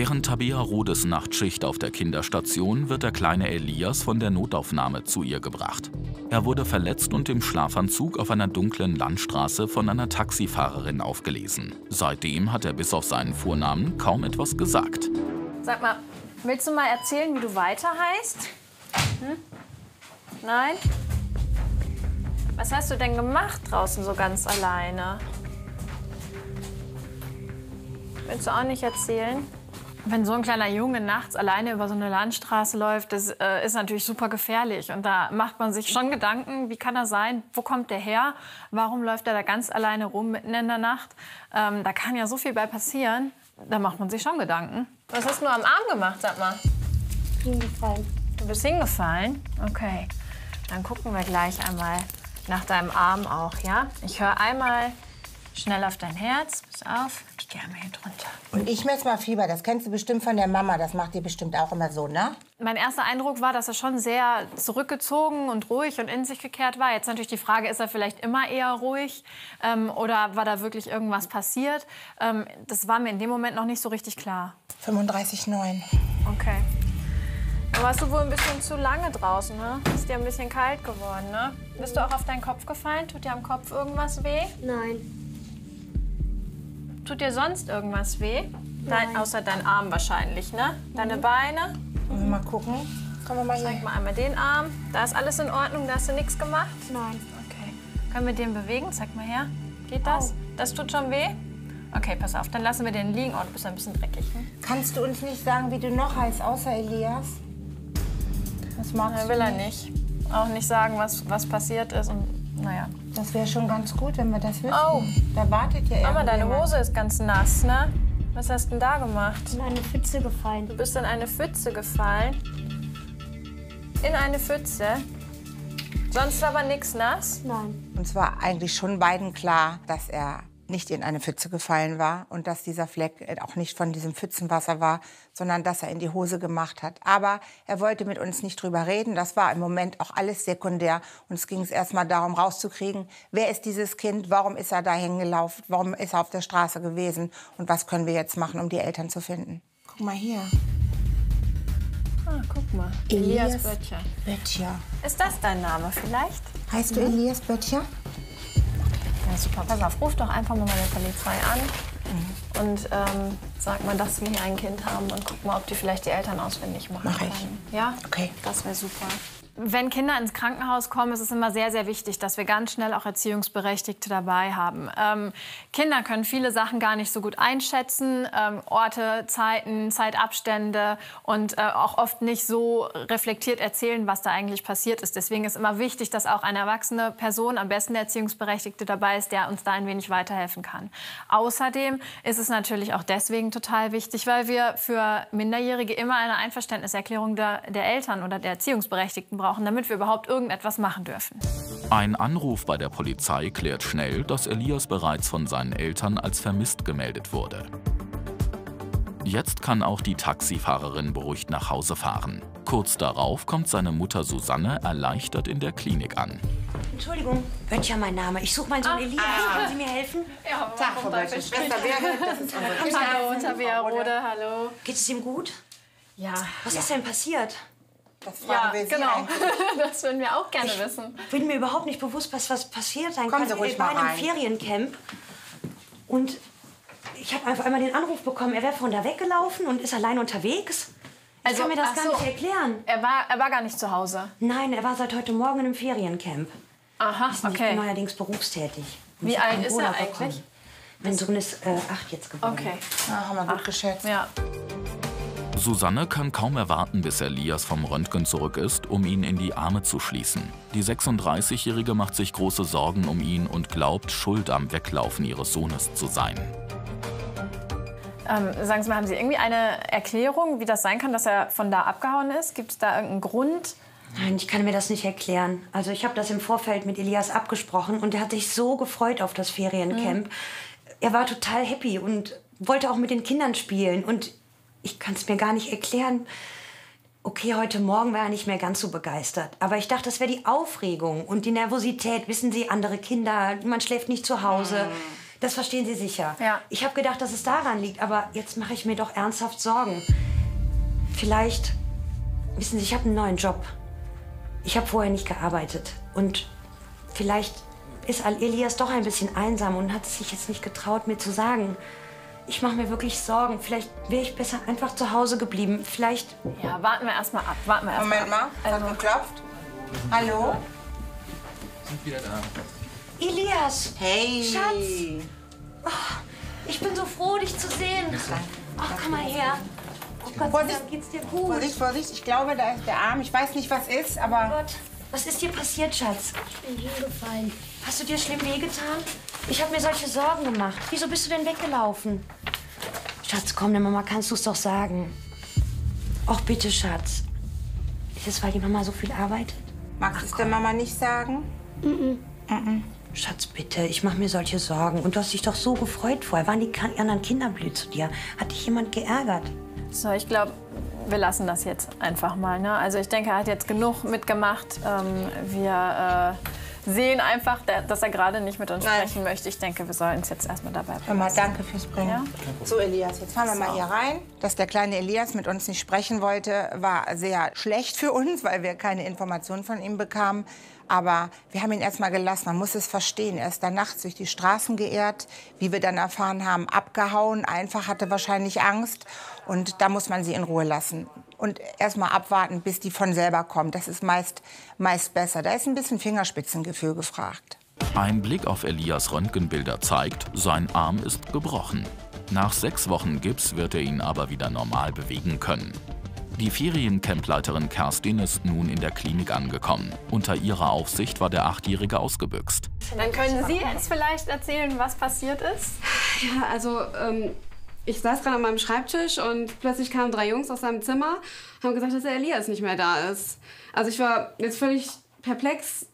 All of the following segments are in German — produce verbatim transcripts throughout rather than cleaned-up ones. Während Tabea Rohdes Nachtschicht auf der Kinderstation wird der kleine Elias von der Notaufnahme zu ihr gebracht. Er wurde verletzt und im Schlafanzug auf einer dunklen Landstraße von einer Taxifahrerin aufgelesen. Seitdem hat er bis auf seinen Vornamen kaum etwas gesagt. Sag mal, willst du mal erzählen, wie du weiter heißt? Hm? Nein? Was hast du denn gemacht draußen so ganz alleine? Willst du auch nicht erzählen? Wenn so ein kleiner Junge nachts alleine über so eine Landstraße läuft, das äh, ist natürlich super gefährlich. Und da macht man sich schon Gedanken, wie kann er sein, wo kommt der her, warum läuft er da ganz alleine rum mitten in der Nacht. Ähm, da kann ja so viel bei passieren, da macht man sich schon Gedanken. Was hast du nur am Arm gemacht, sag mal? Hingefallen. Du bist hingefallen? Okay, dann gucken wir gleich einmal nach deinem Arm auch, ja? Ich höre einmal schnell auf dein Herz, pass auf. Gerne hier drunter. Und ich messe mal Fieber, das kennst du bestimmt von der Mama, das macht ihr bestimmt auch immer so, ne? Mein erster Eindruck war, dass er schon sehr zurückgezogen und ruhig und in sich gekehrt war. Jetzt natürlich die Frage, ist er vielleicht immer eher ruhig ähm, oder war da wirklich irgendwas passiert? Ähm, das war mir in dem Moment noch nicht so richtig klar. fünfunddreißig Komma neun. Okay. Da warst du wohl ein bisschen zu lange draußen, ne? Ist dir ein bisschen kalt geworden, ne? Bist du auch auf deinen Kopf gefallen? Tut dir am Kopf irgendwas weh? Nein. Tut dir sonst irgendwas weh? Dein, außer dein Arm wahrscheinlich, ne? Deine mhm. Beine? Wollen wir mal gucken? Können wir mal Zeig hier. mal einmal den Arm. Da ist alles in Ordnung, da hast du nichts gemacht? Nein. Okay. Können wir den bewegen? Zeig mal her. Geht das? Au. Das tut schon weh? Okay, pass auf, dann lassen wir den liegen. Oh, du bist ein bisschen dreckig, ne? Kannst du uns nicht sagen, wie du noch heißt, außer Elias? Das mag er will er nicht. Auch nicht sagen, was, was passiert ist und naja. Das wäre schon ganz gut, wenn wir das wissen. Oh, da wartet ja Mama, deine Hose ist ganz nass, ne? Was hast du denn da gemacht? In eine Pfütze gefallen. Du bist in eine Pfütze gefallen? In eine Pfütze? Sonst aber nichts nass? Nein. Und zwar eigentlich schon beiden klar, dass er nicht in eine Pfütze gefallen war und dass dieser Fleck auch nicht von diesem Pfützenwasser war, sondern dass er in die Hose gemacht hat. Aber er wollte mit uns nicht drüber reden. Das war im Moment auch alles sekundär. Uns ging es erstmal darum, rauszukriegen, wer ist dieses Kind, warum ist er da hingelaufen, warum ist er auf der Straße gewesen und was können wir jetzt machen, um die Eltern zu finden. Guck mal hier. Ah, guck mal. Elias, Elias Böttcher. Böttcher. Ist das dein Name vielleicht? Heißt du ja. Elias Böttcher? Ja, super. Pass auf, ruf doch einfach mal bei der Polizei an mhm. und ähm, sag mal, dass wir hier ein Kind haben und guck mal, ob die vielleicht die Eltern ausfindig machen Mach ich. können. Ja? Okay. Das wäre super. Wenn Kinder ins Krankenhaus kommen, ist es immer sehr, sehr wichtig, dass wir ganz schnell auch Erziehungsberechtigte dabei haben. Ähm, Kinder können viele Sachen gar nicht so gut einschätzen. Ähm, Orte, Zeiten, Zeitabstände und äh, auch oft nicht so reflektiert erzählen, was da eigentlich passiert ist. Deswegen ist immer wichtig, dass auch eine erwachsene Person, am besten der Erziehungsberechtigte dabei ist, der uns da ein wenig weiterhelfen kann. Außerdem ist es natürlich auch deswegen total wichtig, weil wir für Minderjährige immer eine Einverständniserklärung der, der Eltern oder der Erziehungsberechtigten brauchen. Damit wir überhaupt irgendetwas machen dürfen. Ein Anruf bei der Polizei klärt schnell, dass Elias bereits von seinen Eltern als vermisst gemeldet wurde. Jetzt kann auch die Taxifahrerin beruhigt nach Hause fahren. Kurz darauf kommt seine Mutter Susanne erleichtert in der Klinik an. Entschuldigung, Böttcher mein Name. Ich suche meinen Sohn Elias. Ah. Können Sie mir helfen? Ja, Tag, Frau Böttcher. Das ist unsere Hallo, Tabea Rohde, hallo. Geht es ihm gut? Ja. Was ja. ist denn passiert? Das fragen ja, wir genau. Sie das würden wir auch gerne ich wissen. Ich bin mir überhaupt nicht bewusst, was, was passiert sein Kommen kann. Sie ruhig ich war in einem Feriencamp und ich habe einfach einmal den Anruf bekommen, er wäre von da weggelaufen und ist allein unterwegs. Ich also, kann mir das gar so, nicht erklären. Er war, er war gar nicht zu Hause? Nein, er war seit heute Morgen in einem Feriencamp. Aha, okay. Ich bin neuerdings berufstätig. Und wie alt ist er eigentlich? Mein Sohn ist äh, acht jetzt geworden. Okay. Ah, haben wir gut geschätzt. Ja. Susanne kann kaum erwarten, bis Elias vom Röntgen zurück ist, um ihn in die Arme zu schließen. Die sechsunddreißigjährige macht sich große Sorgen um ihn und glaubt, schuld am Weglaufen ihres Sohnes zu sein. Ähm, sagen Sie mal, haben Sie irgendwie eine Erklärung, wie das sein kann, dass er von da abgehauen ist? Gibt es da irgendeinen Grund? Nein, ich kann mir das nicht erklären. Also ich habe das im Vorfeld mit Elias abgesprochen und er hat sich so gefreut auf das Feriencamp. Mhm. Er war total happy und wollte auch mit den Kindern spielen und ich kann es mir gar nicht erklären. Okay, heute Morgen war er nicht mehr ganz so begeistert. Aber ich dachte, das wäre die Aufregung und die Nervosität. Wissen Sie, andere Kinder, man schläft nicht zu Hause. Das verstehen Sie sicher. Ja. Ich habe gedacht, dass es daran liegt, aber jetzt mache ich mir doch ernsthaft Sorgen. Vielleicht, wissen Sie, ich habe einen neuen Job. Ich habe vorher nicht gearbeitet. Und vielleicht ist Elias doch ein bisschen einsam und hat es sich jetzt nicht getraut, mir zu sagen. Ich mache mir wirklich Sorgen. Vielleicht wäre ich besser einfach zu Hause geblieben. Vielleicht... Ja, warten wir erstmal ab. Warten wir erst mal Moment ab. mal, hat also geklopft. Hallo? Sind wieder da. Elias! Hey! Schatz! Oh, ich bin so froh, dich zu sehen. Ach, komm mal her. Oh Gott, Vorsicht, geht's dir gut? Vorsicht, Vorsicht. Ich glaube, da ist der Arm. Ich weiß nicht, was ist, aber... Oh Gott, was ist dir passiert, Schatz? Ich bin hingefallen. Hast du dir schlimm wehgetan? Ich habe mir solche Sorgen gemacht. Wieso bist du denn weggelaufen? Schatz, komm, der Mama kannst du es doch sagen. Och, bitte, Schatz. Ist es, weil die Mama so viel arbeitet? Magst du es der Mama nicht sagen? Mhm. Mhm. Schatz, bitte, ich mache mir solche Sorgen. Und du hast dich doch so gefreut vorher. Waren die anderen Kinder blöd zu dir? Hat dich jemand geärgert? So, ich glaube, wir lassen das jetzt einfach mal. Ne? Also ich denke, er hat jetzt genug mitgemacht. Ähm, wir äh, sehen einfach, dass er gerade nicht mit uns sprechen Nein. möchte. Ich denke, wir sollten es jetzt erstmal dabei belassen. Mama, danke fürs Bringen. Ja? So, Elias, jetzt fahren wir so. mal hier rein. Dass der kleine Elias mit uns nicht sprechen wollte, war sehr schlecht für uns, weil wir keine Informationen von ihm bekamen. Aber wir haben ihn erst mal gelassen, man muss es verstehen. Er ist dann nachts durch die Straßen geirrt, wie wir dann erfahren haben, abgehauen, einfach hatte wahrscheinlich Angst. Und da muss man sie in Ruhe lassen und erst mal abwarten, bis die von selber kommen. Das ist meist, meist besser. Da ist ein bisschen Fingerspitzengefühl gefragt. Ein Blick auf Elias Röntgenbilder zeigt, sein Arm ist gebrochen. Nach sechs Wochen Gips wird er ihn aber wieder normal bewegen können. Die Feriencamp-Leiterin Kerstin ist nun in der Klinik angekommen. Unter ihrer Aufsicht war der Achtjährige ausgebüxt. Dann können Sie jetzt vielleicht erzählen, was passiert ist? Ja, also ähm, ich saß gerade an meinem Schreibtisch und plötzlich kamen drei Jungs aus seinem Zimmer und haben gesagt, dass der Elias nicht mehr da ist. Also ich war jetzt völlig perplex.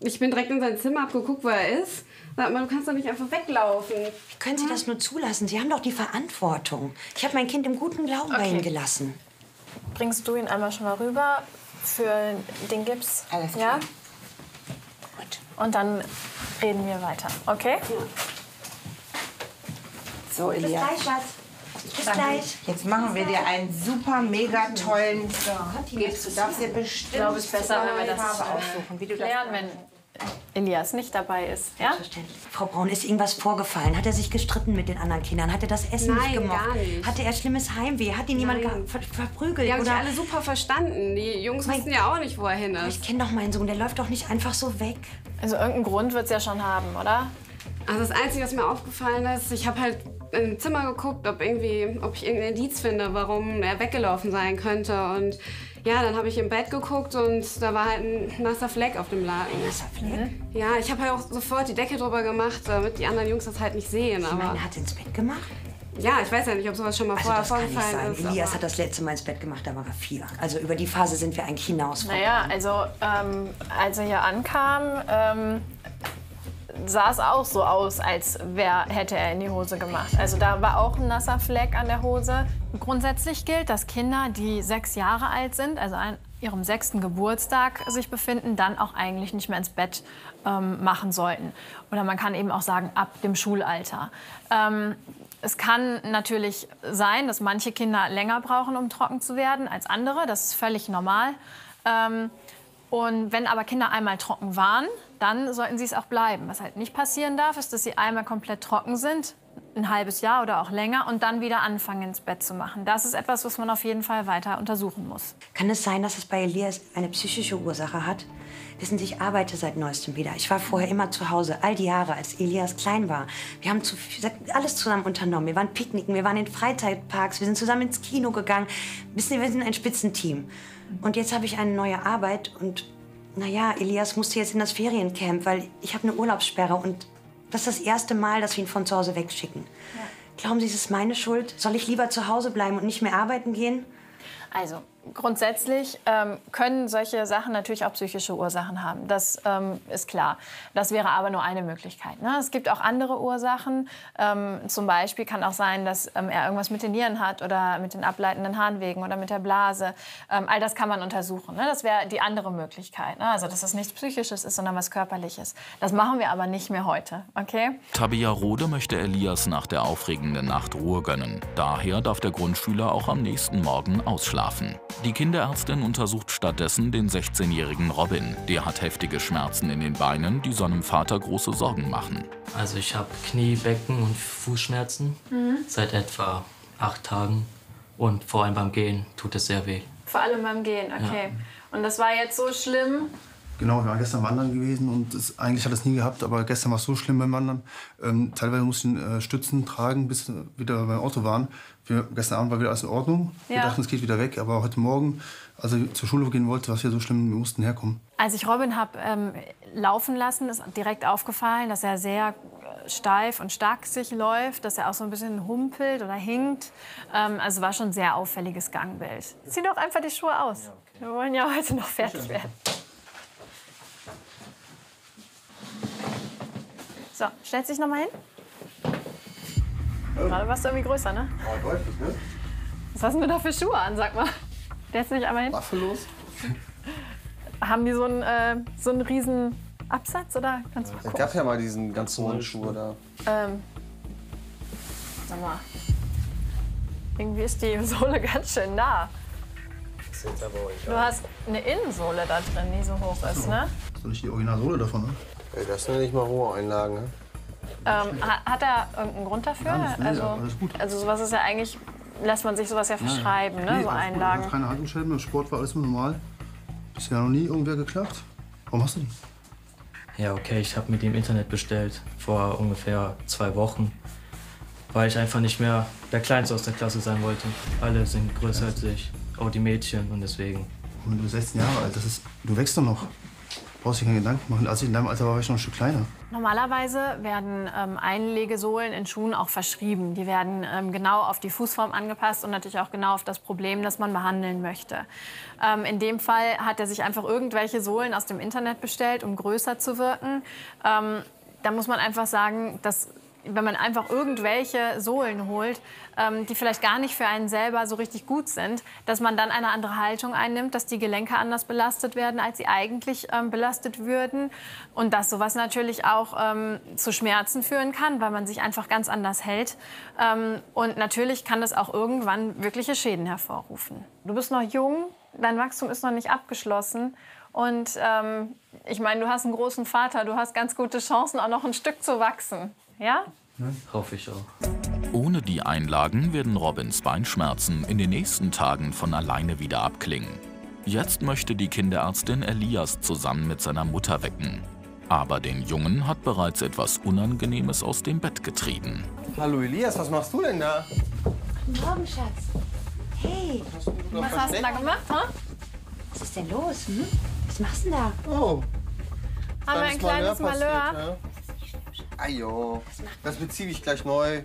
Ich bin direkt in sein Zimmer, hab geguckt, wo er ist. Sag mal, du kannst doch nicht einfach weglaufen. Wie können Sie das nur zulassen? Sie haben doch die Verantwortung. Ich habe mein Kind im guten Glauben bei Ihnen gelassen. Bringst du ihn einmal schon mal rüber für den Gips? Alles klar. Ja? Gut. Und dann reden wir weiter, okay? Ja. So, Elias. Bis gleich, Schatz. Bis Danke. gleich. Jetzt machen wir dir einen super, mega tollen ja. Gips. Du darfst dir bestimmt... Ich glaube, es ist besser, wenn wir das aussuchen, wie du das lernen, wenn Elias nicht dabei ist. Ja? Frau Braun, ist irgendwas vorgefallen? Hat er sich gestritten mit den anderen Kindern? Hat er das Essen Nein, nicht gemocht? Gar nicht. Hatte er schlimmes Heimweh? Hat ihn Nein. jemand ver verprügelt? Die haben sich alle super verstanden. Die Jungs mein... wissen ja auch nicht, wo er hin ist. Ich kenne doch meinen Sohn, der läuft doch nicht einfach so weg. Also irgendeinen Grund wird es ja schon haben, oder? Also das Einzige, was mir aufgefallen ist, ich habe halt im Zimmer geguckt, ob, irgendwie, ob ich irgendeinen Indiz finde, warum er weggelaufen sein könnte. Und ja, dann habe ich im Bett geguckt und da war halt ein nasser Fleck auf dem Laken. Ein nasser Fleck? Ja, ich habe halt auch sofort die Decke drüber gemacht, damit die anderen Jungs das halt nicht sehen. Aber meine, hat sie ins Bett gemacht? Ja, ich weiß ja nicht, ob sowas schon mal also vorher vorgefallen sein. ist. Elias hat das letzte Mal ins Bett gemacht, da war er vier. Also über die Phase sind wir eigentlich hinaus. Naja, also ähm, als er hier ankam, ähm, sah es auch so aus, als wär, hätte er in die Hose gemacht. Also da war auch ein nasser Fleck an der Hose. Grundsätzlich gilt, dass Kinder, die sechs Jahre alt sind, also an ihrem sechsten Geburtstag sich befinden, dann auch eigentlich nicht mehr ins Bett ähm, machen sollten. Oder man kann eben auch sagen, ab dem Schulalter. Ähm, es kann natürlich sein, dass manche Kinder länger brauchen, um trocken zu werden als andere. Das ist völlig normal. Ähm, und wenn aber Kinder einmal trocken waren, dann sollten sie es auch bleiben. Was halt nicht passieren darf, ist, dass sie einmal komplett trocken sind, ein halbes Jahr oder auch länger, und dann wieder anfangen, ins Bett zu machen. Das ist etwas, was man auf jeden Fall weiter untersuchen muss. Kann es sein, dass es bei Elias eine psychische Ursache hat? Wissen Sie, ich arbeite seit Neuestem wieder. Ich war vorher immer zu Hause, all die Jahre, als Elias klein war. Wir haben zu viel, alles zusammen unternommen. Wir waren picknicken, wir waren in Freizeitparks, wir sind zusammen ins Kino gegangen. Wissen Sie, wir sind ein Spitzenteam. Und jetzt habe ich eine neue Arbeit und... Naja, Elias musste jetzt in das Feriencamp, weil ich habe eine Urlaubssperre und das ist das erste Mal, dass wir ihn von zu Hause wegschicken. Ja. Glauben Sie, es ist meine Schuld? Soll ich lieber zu Hause bleiben und nicht mehr arbeiten gehen? Also grundsätzlich ähm, können solche Sachen natürlich auch psychische Ursachen haben. Das ähm, ist klar. Das wäre aber nur eine Möglichkeit, ne? Es gibt auch andere Ursachen. Ähm, zum Beispiel kann auch sein, dass ähm, er irgendwas mit den Nieren hat oder mit den ableitenden Harnwegen oder mit der Blase. Ähm, all das kann man untersuchen, ne? Das wäre die andere Möglichkeit, ne? Also, dass es nichts Psychisches ist, sondern was Körperliches. Das machen wir aber nicht mehr heute, okay? Tabea Rohde möchte Elias nach der aufregenden Nacht Ruhe gönnen. Daher darf der Grundschüler auch am nächsten Morgen ausschlafen. Die Kinderärztin untersucht stattdessen den sechzehnjährigen Robin. Der hat heftige Schmerzen in den Beinen, die seinem Vater große Sorgen machen. Also ich habe Knie-, Becken- und Fußschmerzen mhm. seit etwa acht Tagen. Und vor allem beim Gehen tut es sehr weh. Vor allem beim Gehen, okay. Ja. Und das war jetzt so schlimm? Genau, wir waren gestern wandern gewesen und es, eigentlich hat es nie gehabt, aber gestern war es so schlimm beim Wandern. Ähm, teilweise mussten äh, Stützen tragen, bis wir wieder beim Auto waren. Wir, gestern Abend war wieder alles in Ordnung. Ja. Wir dachten, es geht wieder weg, aber heute Morgen, als ich zur Schule gehen wollte, war es ja so schlimm, wir mussten herkommen. Als ich Robin habe ähm, laufen lassen, ist direkt aufgefallen, dass er sehr steif und stark sich läuft, dass er auch so ein bisschen humpelt oder hinkt. Ähm, also war schon ein sehr auffälliges Gangbild. Zieh doch einfach die Schuhe aus. Ja, okay. Wir wollen ja heute noch fertig werden. So, stellst dich noch mal hin. Gerade warst du irgendwie größer, ne? Oh, deutlich, ne? Was hast denn du da für Schuhe an, sag mal? Stellst du dich einmal hin? Waffe los. Haben die so einen, äh, so einen riesen Absatz, oder? Kannst du mal gucken? Es gab ja mal diesen ganz hohen Schuh da. Ähm, sag mal, irgendwie ist die Sohle ganz schön nah. Das sieht aber auch du hast eine Innensohle da drin, die so hoch ist, ne? Das ist doch nicht die Originalsohle davon, ne? Ey, das sind ja nicht mal hohe Einlagen, ne? Ähm, hat er irgendeinen Grund dafür? Nein, das also, alles gut. Also sowas ist ja eigentlich, lässt man sich sowas ja verschreiben, ja, ja. Ne? Nee, so Einlagen. Keine Handschellen, im Sport war alles normal. Ist ja noch nie irgendwer geklappt. Warum hast du die? Ja, okay, ich habe mir die im Internet bestellt, vor ungefähr zwei Wochen. Weil ich einfach nicht mehr der Kleinste aus der Klasse sein wollte. Alle sind größer als ich, auch die Mädchen und deswegen. Und du bist sechzehn Jahre alt, das ist, du wächst doch noch. Du brauchst dir keine Gedanken machen. Als ich in deinem Alter war, war ich noch ein Stück kleiner. Normalerweise werden ähm, Einlegesohlen in Schuhen auch verschrieben. Die werden ähm, genau auf die Fußform angepasst und natürlich auch genau auf das Problem, das man behandeln möchte. Ähm, in dem Fall hat er sich einfach irgendwelche Sohlen aus dem Internet bestellt, um größer zu wirken. Ähm, da muss man einfach sagen, dass wenn man einfach irgendwelche Sohlen holt, ähm, die vielleicht gar nicht für einen selber so richtig gut sind, dass man dann eine andere Haltung einnimmt, dass die Gelenke anders belastet werden, als sie eigentlich ähm, belastet würden. Und dass sowas natürlich auch ähm, zu Schmerzen führen kann, weil man sich einfach ganz anders hält. Ähm, und natürlich kann das auch irgendwann wirkliche Schäden hervorrufen. Du bist noch jung, dein Wachstum ist noch nicht abgeschlossen. Und ähm, ich meine, du hast einen großen Vater, du hast ganz gute Chancen, auch noch ein Stück zu wachsen. Ja? Hm? Hoffe ich auch. Ohne die Einlagen werden Robins Beinschmerzen in den nächsten Tagen von alleine wieder abklingen. Jetzt möchte die Kinderärztin Elias zusammen mit seiner Mutter wecken. Aber den Jungen hat bereits etwas Unangenehmes aus dem Bett getrieben. Hallo Elias, was machst du denn da? Guten Morgen, Schatz. Hey, was hast du da, was hast du da gemacht? Ha? Was ist denn los? Hm? Was machst du denn da? Oh, haben wir ein kleines Malheur. Ajo, das beziehe ich gleich neu.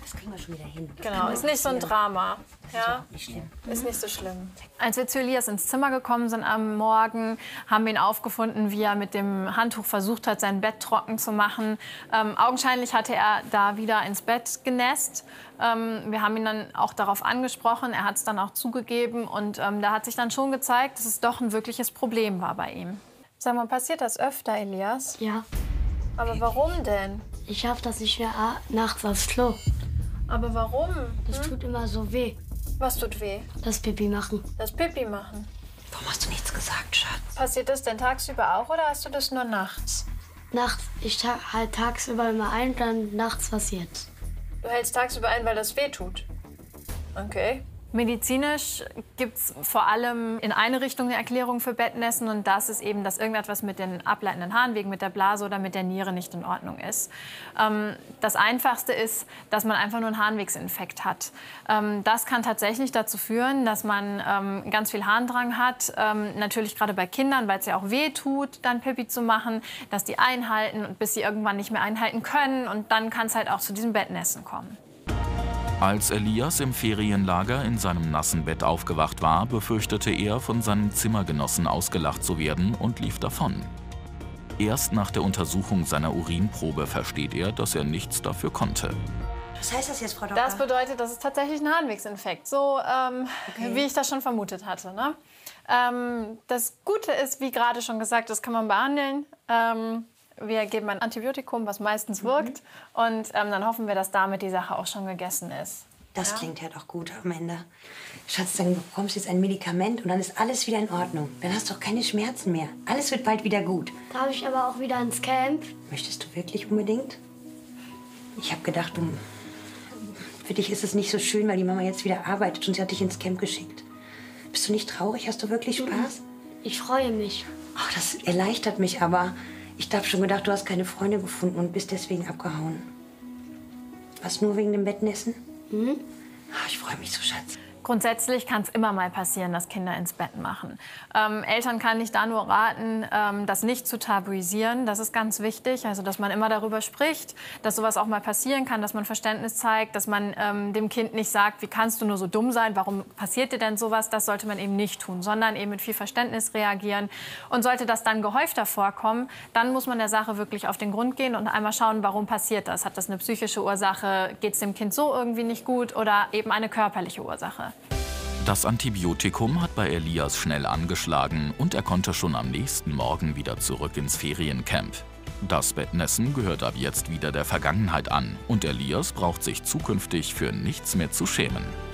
Das kriegen wir schon wieder hin. Genau, ist nicht so ein Drama. Ja? Ist nicht schlimm. Ist nicht so schlimm. Als wir zu Elias ins Zimmer gekommen sind am Morgen, haben wir ihn aufgefunden, wie er mit dem Handtuch versucht hat, sein Bett trocken zu machen. Ähm, augenscheinlich hatte er da wieder ins Bett genässt. Ähm, wir haben ihn dann auch darauf angesprochen, er hat es dann auch zugegeben. Und ähm, da hat sich dann schon gezeigt, dass es doch ein wirkliches Problem war bei ihm. Sag mal, passiert das öfter, Elias? Ja. Aber warum denn? Ich schaff das nicht mehr nachts aufs Klo. Aber warum? Hm? Das tut immer so weh. Was tut weh? Das Pipi machen. Das Pipi machen? Warum hast du nichts gesagt, Schatz? Passiert das denn tagsüber auch oder hast du das nur nachts? Nachts. Ich halt tagsüber immer ein, dann nachts passiert. Du hältst tagsüber ein, weil das weh tut? Okay. Medizinisch gibt es vor allem in eine Richtung eine Erklärung für Bettnässen und das ist eben, dass irgendetwas mit den ableitenden Harnwegen, mit der Blase oder mit der Niere nicht in Ordnung ist. Ähm, das Einfachste ist, dass man einfach nur einen Harnwegsinfekt hat. Ähm, das kann tatsächlich dazu führen, dass man ähm, ganz viel Harndrang hat, ähm, natürlich gerade bei Kindern, weil es ja auch weh tut, dann Pipi zu machen, dass die einhalten und bis sie irgendwann nicht mehr einhalten können und dann kann es halt auch zu diesem Bettnässen kommen. Als Elias im Ferienlager in seinem nassen Bett aufgewacht war, befürchtete er, von seinem Zimmergenossen ausgelacht zu werden und lief davon. Erst nach der Untersuchung seiner Urinprobe versteht er, dass er nichts dafür konnte. Was heißt das jetzt, Frau Doktor? Das bedeutet, das ist tatsächlich ein Harnwegsinfekt, so ähm, okay. wie ich das schon vermutet hatte. Ne? Ähm, das Gute ist, wie gerade schon gesagt, das kann man behandeln. Ähm, wir geben ein Antibiotikum, was meistens wirkt. Mhm. Und ähm, dann hoffen wir, dass damit die Sache auch schon gegessen ist. Das ja? klingt ja doch gut am Ende. Schatz, dann bekommst du jetzt ein Medikament und dann ist alles wieder in Ordnung. Dann hast du auch keine Schmerzen mehr. Alles wird bald wieder gut. Darf ich aber auch wieder ins Camp? Möchtest du wirklich unbedingt? Ich habe gedacht, du... Für dich ist es nicht so schön, weil die Mama jetzt wieder arbeitet und sie hat dich ins Camp geschickt. Bist du nicht traurig? Hast du wirklich Spaß? Ich freue mich. Ach, das erleichtert mich aber. Ich habe schon gedacht, du hast keine Freunde gefunden und bist deswegen abgehauen. Was, nur wegen dem Bettenessen? Mhm. Ach, ich freue mich so, Schatz. Grundsätzlich kann es immer mal passieren, dass Kinder ins Bett machen. Ähm, Eltern kann ich da nur raten, ähm, das nicht zu tabuisieren. Das ist ganz wichtig, also dass man immer darüber spricht, dass sowas auch mal passieren kann, dass man Verständnis zeigt, dass man ähm, dem Kind nicht sagt, wie kannst du nur so dumm sein, warum passiert dir denn sowas? Das sollte man eben nicht tun, sondern eben mit viel Verständnis reagieren. Und sollte das dann gehäufter vorkommen, dann muss man der Sache wirklich auf den Grund gehen und einmal schauen, warum passiert das? Hat das eine psychische Ursache? Geht es dem Kind so irgendwie nicht gut oder eben eine körperliche Ursache? Das Antibiotikum hat bei Elias schnell angeschlagen und er konnte schon am nächsten Morgen wieder zurück ins Feriencamp. Das Bettenessen gehört ab jetzt wieder der Vergangenheit an und Elias braucht sich zukünftig für nichts mehr zu schämen.